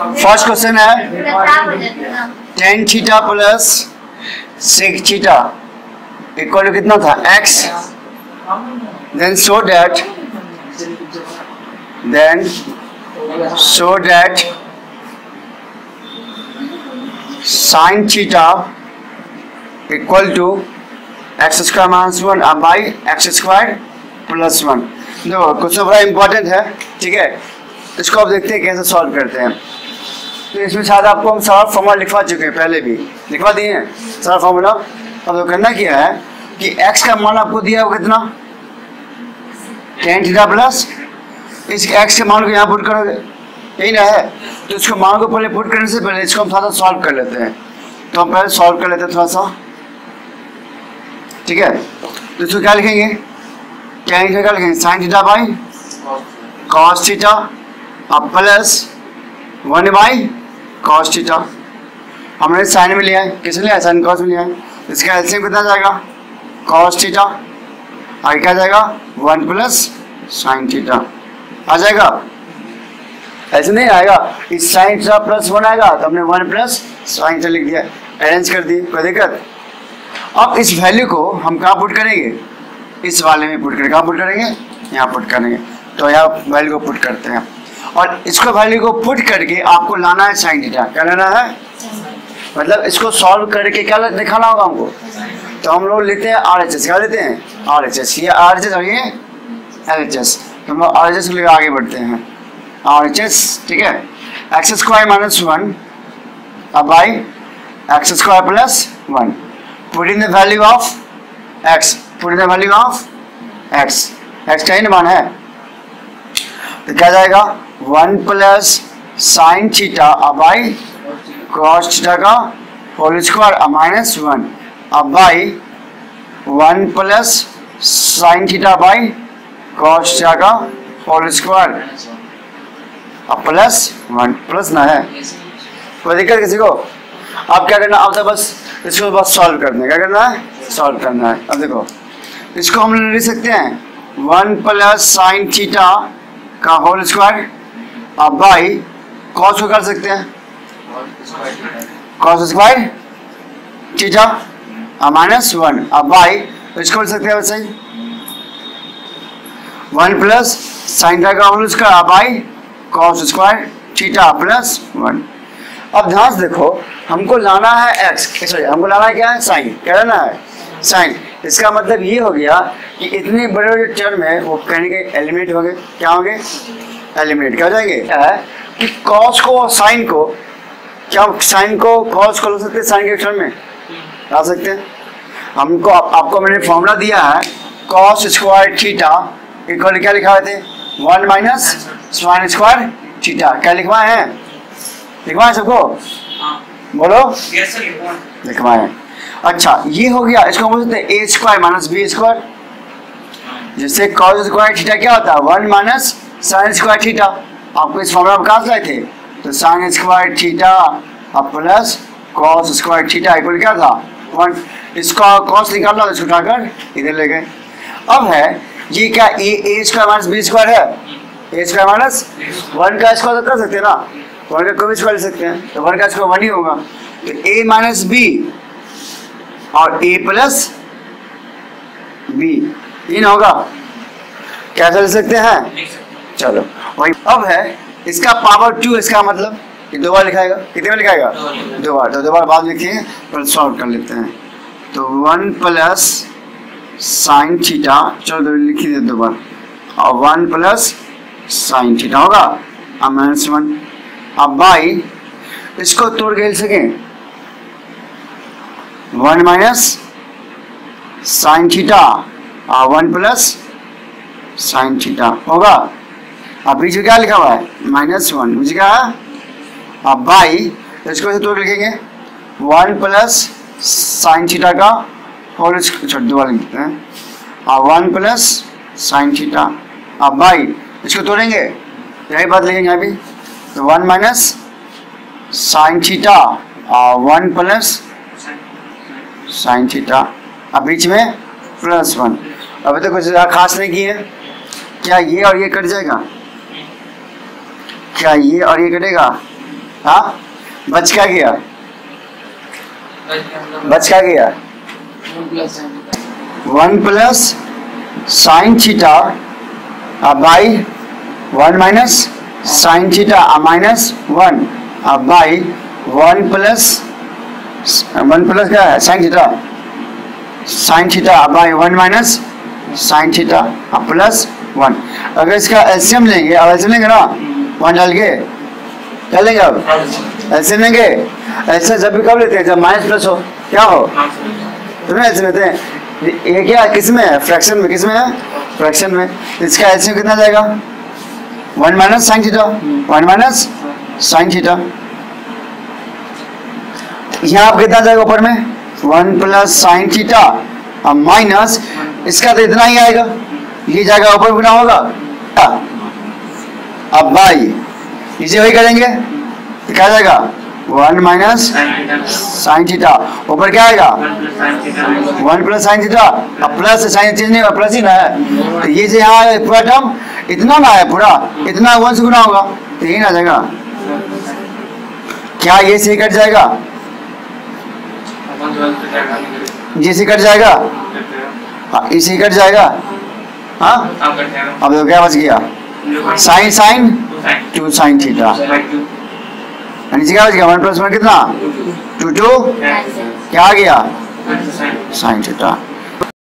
First question है tan theta plus sec theta equal to कितना था x, then so that sin theta equal to x square minus one by x square plus one. देखो question बड़ा important है, ठीक है, इसको आप देखते हैं कैसे सॉल्व करते हैं। तो इसमें शायद आपको हम सारा फॉर्मूला लिखवा चुके हैं, पहले भी लिखवा दिए हैं सारा फॉर्मूला। अब तो करना क्या है कि x का मान आपको दिया है कितना tan थीटा प्लस, इस x के मान को यहाँ पुट करोगे, यही ना है। तो इसको मान को पहले पुट करने से पहले इसको हम थोड़ा सा सॉल्व कर लेते हैं। तो हम पहले सॉल्व कर लेते हैं थोड़ा सा, ठीक है। तो इसको क्या लिखेंगे, tan थीटा क्या लिखेंगे sin theta by cos theta अब प्लस 1 बाई cos थीटा। हमने साइन में लिया है, किसमें लिया है, साइन cos में लिया है। इसका एलसीएम कितना जाएगा cos थीटा, आगे क्या जाएगा 1 प्लस sin थीटा आ जाएगा, ऐसे नहीं आएगा, इस sin थीटा प्लस 1 आएगा तो हमने 1 प्लस sin थीटा लिख दिया, अरेंज कर दी, कोई दिक्कत। अब इस वैल्यू को हम कहाँ पुट करेंगे, इस वाले में पुट करेंगे, कहाँ पुट करेंगे, यहाँ पुट करेंगे। तो यहाँ वैल्यू को पुट करते हैं और इसको वैल्यू को पुट करके आपको लाना है साइन थीटा। क्या लाना है, मतलब इसको सॉल्व करके क्या दिखाना होगा हमको। तो हम लोग लेते हैं RHS, क्या लेते हैं RHS, ये RHS और ये LHS। तो हम लोग RHS को लेकर आगे बढ़ते हैं, RHS, ठीक है। X square minus 1 by x square plus 1, put in the value of x, put in the value of x, x का ही मान है। तो क्या जाएगा 1 प्लस साइन थीटा अबाई cos थीटा का होल स्क्वायर माइनस 1 अबाई 1 plus sine theta by cos theta का होल स्क्वायर प्लस 1 प्लस ना है, कोई दिक्कत किसी को। आप क्या करना, आप तो बस इसको बस सॉल्व करना है, क्या करना है, सॉल्व करना है। अब देखो इसको हम ले सकते हैं 1 प्लस साइन थीटा का होल स्क्वायर अब बाई कॉस को कर सकते हैं कॉस स्क्वायर थीटा माइनस 1 अब बाई, इसको ले सकते हैं वैसे ही 1 प्लस साइन थीटा का होल स्क्वायर अब by cos square theta plus 1। अब ध्यान से देखो, हमको लाना है x, हमको लाना है क्या है साइन, क्या लाना है साइन। इसका मतलब ये हो गया कि इतने बड़े बड़े टर्म है वो कहेंगे एलिमिनेट हो गए, क्या होंगे एलिमिनेट, क्या हो जाएंगे। कि कॉस को साइन को, क्या साइन को कॉस को ला सकते हैं, साइन के टर्म में ला सकते हैं। हमको आपको मैंने फॉर्मूला दिया है कॉस स्क्वायर थीटा इक्वल, क्या लिखवाए थे 1 माइनस साइन स्क्वायर थीटा, क्या लिखवाए हैं, लिखवाए सबको बोलो लिखवाए। अच्छा ये हो गया, इसको बोल सकते हैं ए स्क्वायर माइनस बी स्क्वायर, जिससे कॉस स्क्वायर थीटा क्या होता है 1 माइनस साइन स्क्वायर थीटा। आपको इस फॉर्मूला कहाँ से आए थे, तो साइन स्क्वायर थीटा अब plus cos square theta equal क्या था 1। इसका कॉस निकालना तो इसको उठाकर इधर ले गए। अब है ये क्या A square minus B square है, ए स्क्वायर माइनस 1 का स्क्वायर कर सकते हैं ना, 1 का कोई स्क्वायर ले सकते हैं, तो 1 का स्क्वायर 1 ही होगा। तो a माइनस बी और a प्लस बी इन होगा, कैसे ले सकते हैं, चलो वही। अब है इसका पावर 2, इसका मतलब कि 2 बार लिखाएगा, कितने बार लिखाएगा 2 बार। तो 2 बार बाद लिखेंगे पर सॉल्व कर लेते हैं। तो 1 प्लस साइन थीटा, चलो लिख देते 2 बार, और 1 प्लस साइन थीटा होगा और माइनस 1 अब बाई, इसको तोड़ के सकें 1 माइनस साइन थीटा और 1 प्लस साइन थीटा होगा। अब बीच में क्या लिखा हुआ है माइनस 1, बीच क्या है अब बाई, इसको तोड़ के लिखेंगे 1 प्लस साइन थीटा का होल स्क्वायर, दो बार लिखते हैं, और 1 प्लस साइन थीटा अब बाई, इसको तोड़ेंगे यही बात लिखेंगे अभी। तो 1 माइनस साइन थीटा और 1 प्लस साइन थीटा अब बीच में प्लस 1। अभी तो कुछ खास नहीं किए, क्या ये और ये कट जाएगा, क्या ये और ये कटेगा हाँ बच क्या गया 1 plus sine theta by 1 minus sine theta minus 1 by 1 plus क्या है sine theta by 1 minus sine theta plus 1। अगर इसका एलसीएम लेंगे ना 1 डाल के क्या लेंगे अब एलसीएम लेंगे। ऐसे जब भी कब लेते हैं जब माइनस प्लस हो क्या हो तो ऐसे लेते हैं। ये क्या किसमें है फ्रैक्शन में। इसका एलसीएम कितना जाएगा 1 माइनस साइन थीटा। यहाँ आप कितना जाएगा ऊपर में 1 प्लस साइन थीटा माइनस इसका तो इतना ही आएगा ये जाएगा ऊपर कितना होगा अब बाई इसे वही करेंगे तो क्या जाएगा 1 माइनस साइन थीटा ऊपर क्या आएगा 1 plus sine theta plus sine change नहीं होगा प्लस ही ना है तो ये जो यहाँ पूरा टर्म इतना ना है पूरा इतना 1 से गुना होगा तो यही ना जाएगा क्या ये से कट जाएगा जिसे कट जाएगा इसी कट जाएगा। हाँ अब तो क्या बच गया साइन 2 साइन थीटा नीचे क्या बच गया 1 प्लस 1 कितना 2 क्या आ गया साइन थीटा।